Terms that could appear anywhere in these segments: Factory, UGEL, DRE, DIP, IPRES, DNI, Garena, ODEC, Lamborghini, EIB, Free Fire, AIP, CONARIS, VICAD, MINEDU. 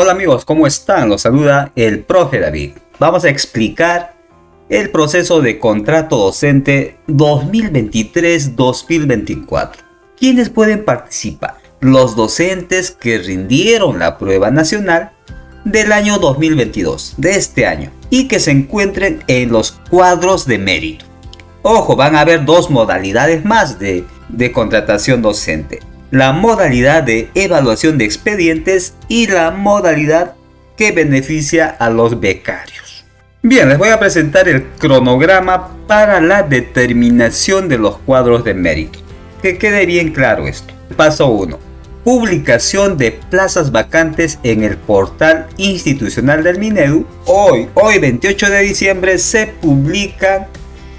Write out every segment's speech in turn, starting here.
Hola amigos, ¿cómo están? Los saluda el profe David. Vamos a explicar el proceso de contrato docente 2023-2024. ¿Quiénes pueden participar? Los docentes que rindieron la prueba nacional del año 2022, de este año, y que se encuentren en los cuadros de mérito. Ojo, van a haber dos modalidades más de contratación docente. La modalidad de evaluación de expedientes y la modalidad que beneficia a los becarios. Bien, les voy a presentar el cronograma para la determinación de los cuadros de mérito. Que quede bien claro esto. Paso 1. Publicación de plazas vacantes en el portal institucional del MINEDU. Hoy 28 de diciembre, se publican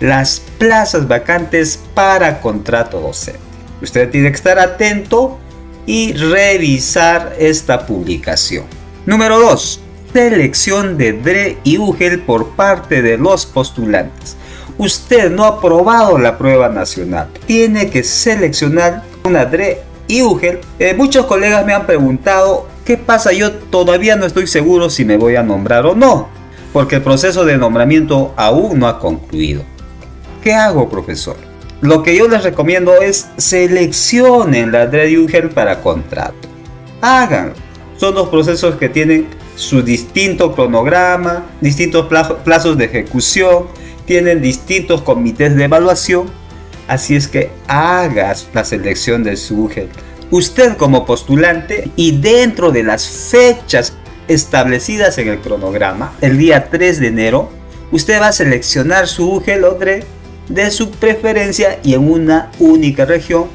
las plazas vacantes para contrato docente. Usted tiene que estar atento y revisar esta publicación. Número 2. Selección de DRE y UGEL por parte de los postulantes. Usted no ha aprobado la prueba nacional. Tiene que seleccionar una DRE y UGEL. Muchos colegas me han preguntado, ¿qué pasa? Yo todavía no estoy seguro si me voy a nombrar o no, porque el proceso de nombramiento aún no ha concluido. ¿Qué hago, profesor? Lo que yo les recomiendo es seleccionen la DRE y UGEL para contrato. Háganlo. Son dos procesos que tienen su distinto cronograma, distintos plazos de ejecución, tienen distintos comités de evaluación. Así es que hagas la selección de su UGEL. Usted como postulante y dentro de las fechas establecidas en el cronograma, el día 3 de enero, usted va a seleccionar su UGEL o DRE de su preferencia y en una única región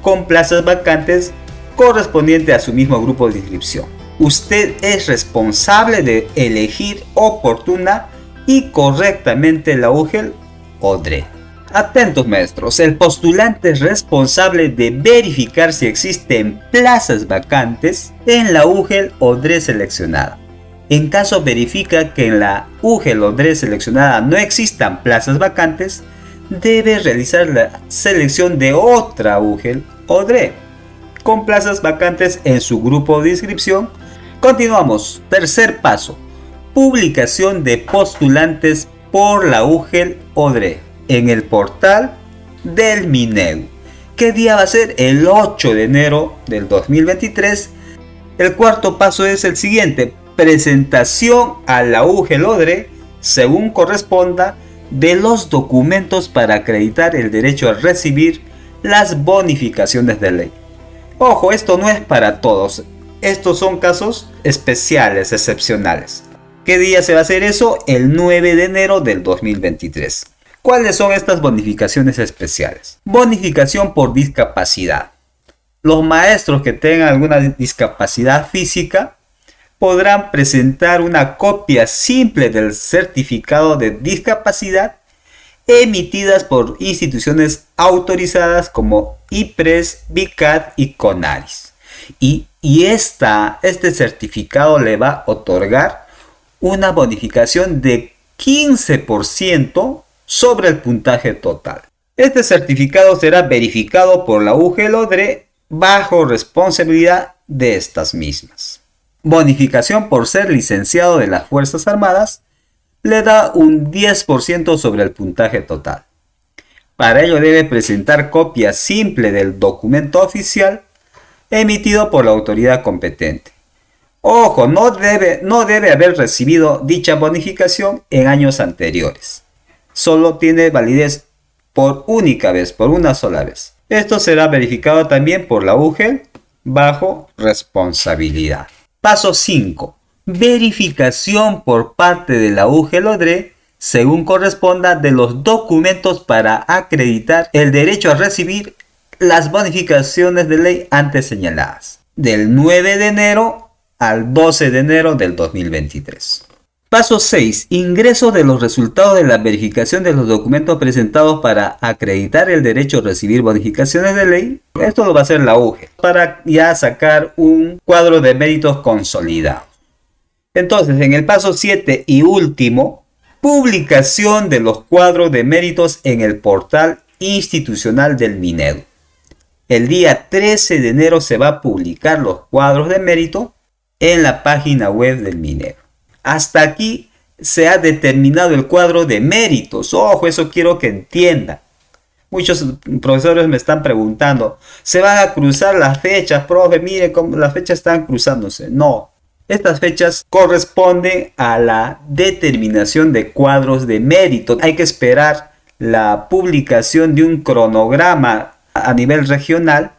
con plazas vacantes correspondiente a su mismo grupo de inscripción. Usted es responsable de elegir oportuna y correctamente la UGEL o DRE. Atentos maestros, el postulante es responsable de verificar si existen plazas vacantes en la UGEL o DRE seleccionada. En caso verifica que en la UGEL o DRE seleccionada no existan plazas vacantes, debe realizar la selección de otra UGEL o DRE con plazas vacantes en su grupo de inscripción. Continuamos. Tercer paso. Publicación de postulantes por la UGEL o DRE en el portal del MINEDU. ¿Qué día va a ser? El 8 de enero del 2023. El cuarto paso es el siguiente. Presentación a la UGEL o DRE según corresponda de los documentos para acreditar el derecho a recibir las bonificaciones de ley. Ojo, esto no es para todos. Estos son casos especiales, excepcionales. ¿Qué día se va a hacer eso? El 9 de enero del 2023. ¿Cuáles son estas bonificaciones especiales? Bonificación por discapacidad. Los maestros que tengan alguna discapacidad física podrán presentar una copia simple del certificado de discapacidad emitidas por instituciones autorizadas como IPRES, VICAD y CONARIS. Este certificado le va a otorgar una bonificación de 15% sobre el puntaje total. Este certificado será verificado por la UGEL o DRE bajo responsabilidad de estas mismas. Bonificación por ser licenciado de las Fuerzas Armadas le da un 10% sobre el puntaje total. Para ello debe presentar copia simple del documento oficial emitido por la autoridad competente. Ojo, no debe haber recibido dicha bonificación en años anteriores. Solo tiene validez por única vez, por una sola vez. Esto será verificado también por la UGEL bajo responsabilidad. Paso 5. Verificación por parte de la UGEL o DRE según corresponda de los documentos para acreditar el derecho a recibir las bonificaciones de ley antes señaladas. Del 9 de enero al 12 de enero del 2023. Paso 6. Ingreso de los resultados de la verificación de los documentos presentados para acreditar el derecho a recibir bonificaciones de ley. Esto lo va a hacer la UGEL para ya sacar un cuadro de méritos consolidado. Entonces, en el paso 7 y último, publicación de los cuadros de méritos en el portal institucional del MINEDU. El día 13 de enero se va a publicar los cuadros de mérito en la página web del minero. Hasta aquí se ha determinado el cuadro de méritos. Ojo, eso quiero que entiendan. Muchos profesores me están preguntando, ¿se van a cruzar las fechas, profe? Mire cómo las fechas están cruzándose. No, estas fechas corresponden a la determinación de cuadros de mérito. Hay que esperar la publicación de un cronograma a nivel regional.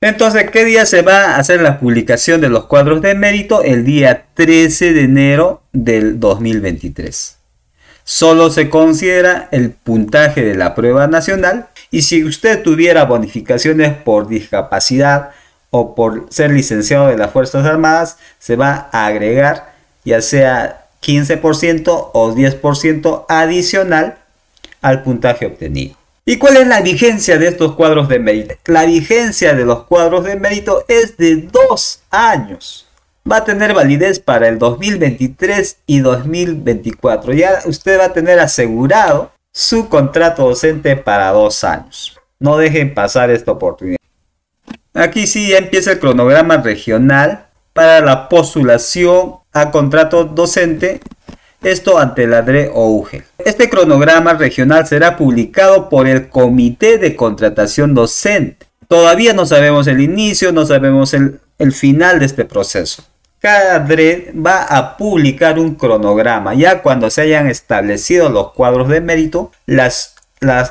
Entonces, ¿qué día se va a hacer la publicación de los cuadros de mérito? El día 13 de enero del 2023. Solo se considera el puntaje de la prueba nacional, y si usted tuviera bonificaciones por discapacidad o por ser licenciado de las Fuerzas Armadas, se va a agregar ya sea 15% o 10% adicional al puntaje obtenido. ¿Y cuál es la vigencia de estos cuadros de mérito? La vigencia de los cuadros de mérito es de 2 años. Va a tener validez para el 2023 y 2024. Ya usted va a tener asegurado su contrato docente para 2 años. No dejen pasar esta oportunidad. Aquí sí ya empieza el cronograma regional para la postulación a contrato docente. Esto ante la DRE o UGEL. Este cronograma regional será publicado por el Comité de Contratación Docente. Todavía no sabemos el inicio, no sabemos el final de este proceso. Cada DRE va a publicar un cronograma. Ya cuando se hayan establecido los cuadros de mérito, las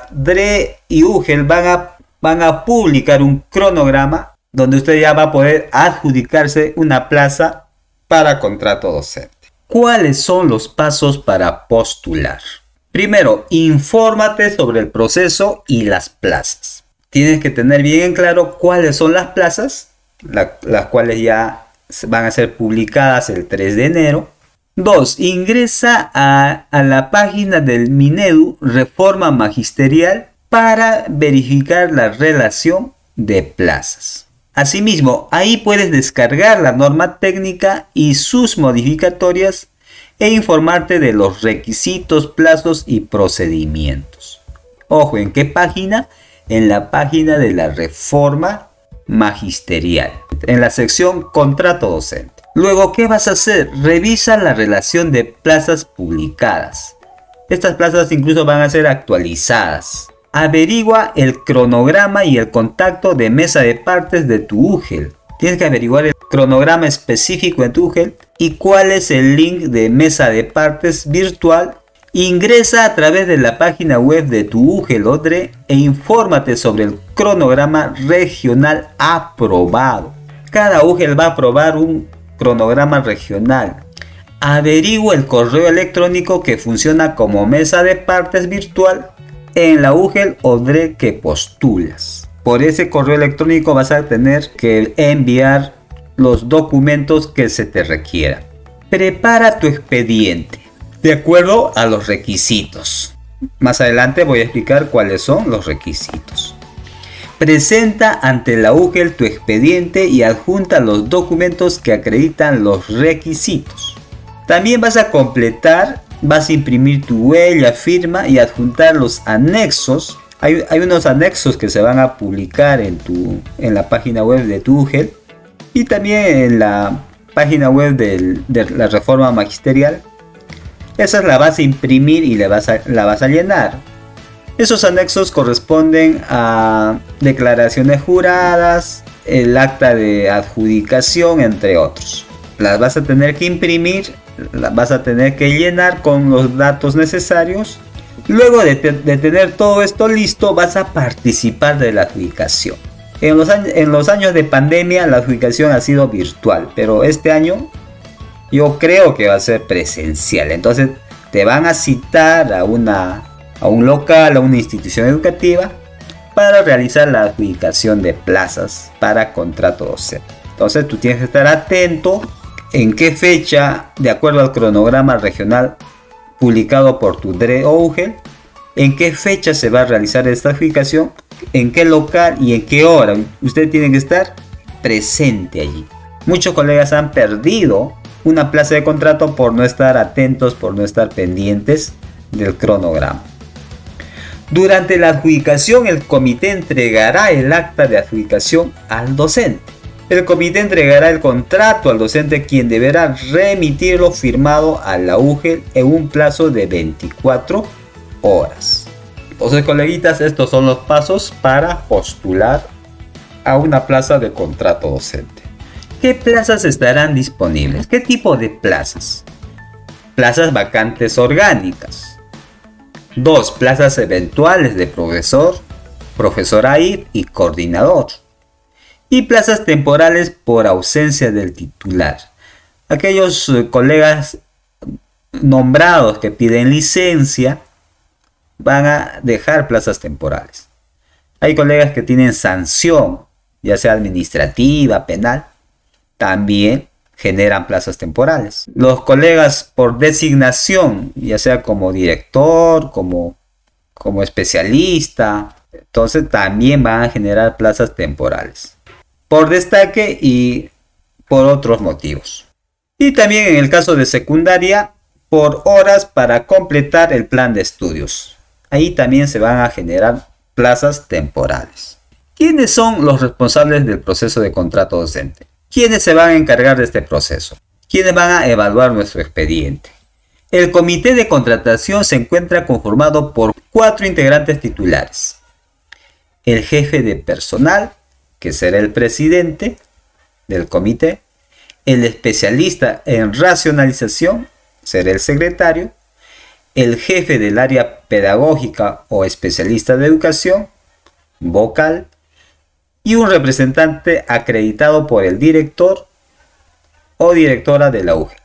DRE y UGEL van a publicar un cronograma donde usted ya va a poder adjudicarse una plaza para contrato docente. ¿Cuáles son los pasos para postular? Primero, infórmate sobre el proceso y las plazas. Tienes que tener bien en claro cuáles son las plazas, las cuales ya van a ser publicadas el 3 de enero. 2. Ingresa a la página del MINEDU Reforma Magisterial para verificar la relación de plazas. Asimismo, ahí puedes descargar la norma técnica y sus modificatorias e informarte de los requisitos, plazos y procedimientos. Ojo, ¿en qué página? En la página de la Reforma Magisterial, en la sección Contrato Docente. Luego, ¿qué vas a hacer? Revisa la relación de plazas publicadas. Estas plazas incluso van a ser actualizadas. Averigua el cronograma y el contacto de mesa de partes de tu UGEL. Tienes que averiguar el cronograma específico en tu UGEL y cuál es el link de mesa de partes virtual. Ingresa a través de la página web de tu UGEL o DRE e infórmate sobre el cronograma regional aprobado. Cada UGEL va a aprobar un cronograma regional. Averigua el correo electrónico que funciona como mesa de partes virtual en la UGEL o DRE que postulas. Por ese correo electrónico vas a tener que enviar los documentos que se te requieran. Prepara tu expediente de acuerdo a los requisitos. Más adelante voy a explicar cuáles son los requisitos. Presenta ante la UGEL tu expediente y adjunta los documentos que acreditan los requisitos. También vas a completar, vas a imprimir tu huella, firma y adjuntar los anexos. Hay unos anexos que se van a publicar en la página web de tu UGEL y también en la página web de la Reforma Magisterial. Esas las vas a imprimir y la vas a llenar. Esos anexos corresponden a declaraciones juradas, el acta de adjudicación, entre otros. Las vas a tener que imprimir, las vas a tener que llenar con los datos necesarios. Luego de tener todo esto listo, vas a participar de la adjudicación. En los años de pandemia la adjudicación ha sido virtual, pero este año yo creo que va a ser presencial. Entonces te van a citar a un local, a una institución educativa para realizar la adjudicación de plazas para contrato docente. Entonces tú tienes que estar atento en qué fecha, de acuerdo al cronograma regional publicado por tu DRE o UGEL, en qué fecha se va a realizar esta adjudicación, en qué local y en qué hora. Usted tiene que estar presente allí. Muchos colegas han perdido una plaza de contrato por no estar atentos, por no estar pendientes del cronograma. Durante la adjudicación, el comité entregará el acta de adjudicación al docente. El comité entregará el contrato al docente, quien deberá remitirlo firmado a la UGEL en un plazo de 24 horas. Entonces, coleguitas, estos son los pasos para postular a una plaza de contrato docente. ¿Qué plazas estarán disponibles? ¿Qué tipo de plazas? Plazas vacantes orgánicas. 2. Plazas eventuales de profesor, profesor AIP y coordinador. Y plazas temporales por ausencia del titular. Aquellos colegas nombrados que piden licencia van a dejar plazas temporales. Hay colegas que tienen sanción, ya sea administrativa, penal, también generan plazas temporales. Los colegas por designación, ya sea como director, como especialista, entonces también van a generar plazas temporales. Por destaque y por otros motivos. Y también en el caso de secundaria, por horas para completar el plan de estudios. Ahí también se van a generar plazas temporales. ¿Quiénes son los responsables del proceso de contrato docente? ¿Quiénes se van a encargar de este proceso? ¿Quiénes van a evaluar nuestro expediente? El comité de contratación se encuentra conformado por 4 integrantes titulares. El jefe de personal, que será el presidente del comité. El especialista en racionalización, será el secretario. El jefe del área pedagógica o especialista de educación, vocal. Y un representante acreditado por el director o directora de la UGEL,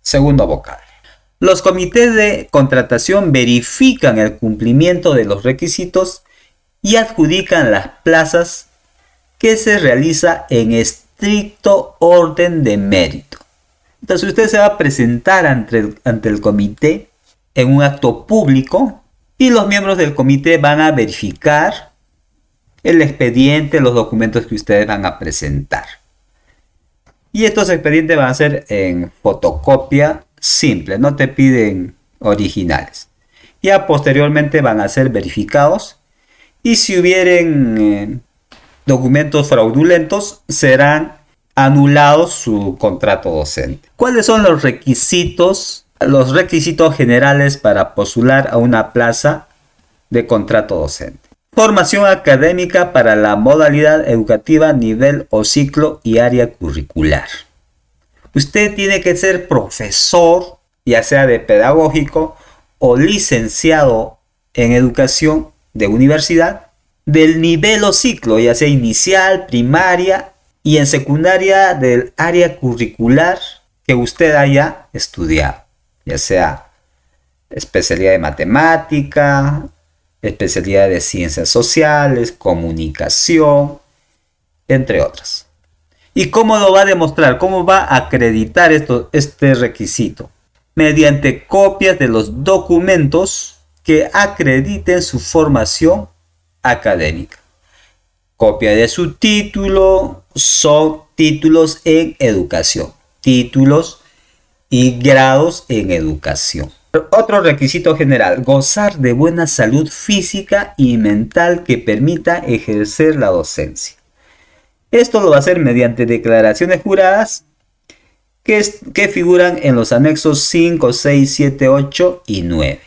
segundo vocal. Los comités de contratación verifican el cumplimiento de los requisitos y adjudican las plazas, que se realiza en estricto orden de mérito. Entonces usted se va a presentar ante el comité en un acto público y los miembros del comité van a verificar el expediente, los documentos que ustedes van a presentar. Y estos expedientes van a ser en fotocopia simple, no te piden originales. Ya posteriormente van a ser verificados y si hubieren documentos fraudulentos serán anulados su contrato docente. ¿Cuáles son los requisitos? Los requisitos generales para postular a una plaza de contrato docente. Formación académica para la modalidad educativa, nivel o ciclo y área curricular. Usted tiene que ser profesor, ya sea de pedagógico o licenciado en educación de universidad, del nivel o ciclo, ya sea inicial, primaria y en secundaria del área curricular que usted haya estudiado, ya sea especialidad de matemática, especialidad de ciencias sociales, comunicación, entre otras. ¿Y cómo lo va a demostrar? ¿Cómo va a acreditar este requisito? Mediante copias de los documentos que acrediten su formación académica. Copia de su título, son títulos en educación, títulos y grados en educación. Otro requisito general, gozar de buena salud física y mental que permita ejercer la docencia. Esto lo va a hacer mediante declaraciones juradas que figuran en los anexos 5, 6, 7, 8 y 9.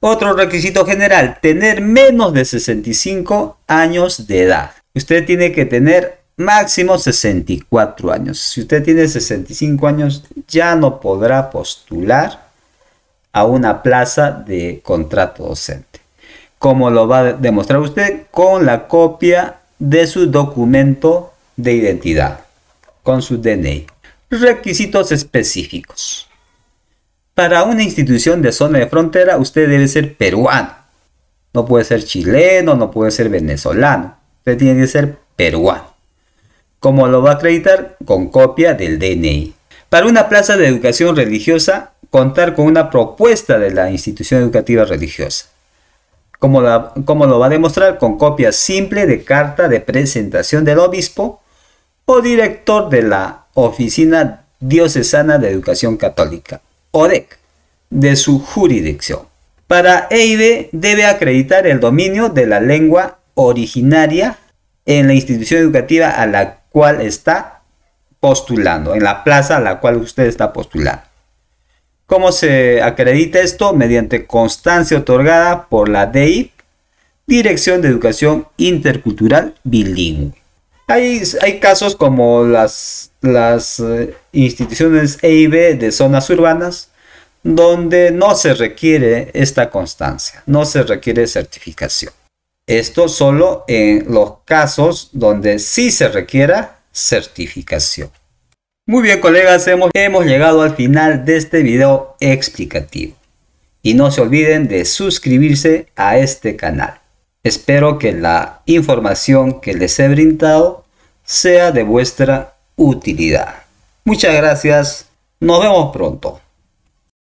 Otro requisito general, tener menos de 65 años de edad. Usted tiene que tener máximo 64 años. Si usted tiene 65 años ya no podrá postular a una plaza de contrato docente. Como lo va a demostrar usted? Con la copia de su documento de identidad, con su DNI. Requisitos específicos. Para una institución de zona de frontera, usted debe ser peruano. No puede ser chileno, no puede ser venezolano. Usted tiene que ser peruano. ¿Cómo lo va a acreditar? Con copia del DNI. Para una plaza de educación religiosa, contar con una propuesta de la institución educativa religiosa. ¿Cómo lo va a demostrar? Con copia simple de carta de presentación del obispo o director de la Oficina Diocesana de Educación Católica, ODEC, de su jurisdicción. Para EIB debe acreditar el dominio de la lengua originaria en la institución educativa a la cual está postulando, en la plaza a la cual usted está postulando. ¿Cómo se acredita esto? Mediante constancia otorgada por la DIP, Dirección de Educación Intercultural Bilingüe. Hay casos como las instituciones EIB de zonas urbanas, donde no se requiere esta constancia, no se requiere certificación. Esto solo en los casos donde sí se requiera certificación. Muy bien, colegas, hemos llegado al final de este video explicativo. Y no se olviden de suscribirse a este canal. Espero que la información que les he brindado sea de vuestra utilidad. Muchas gracias. Nos vemos pronto.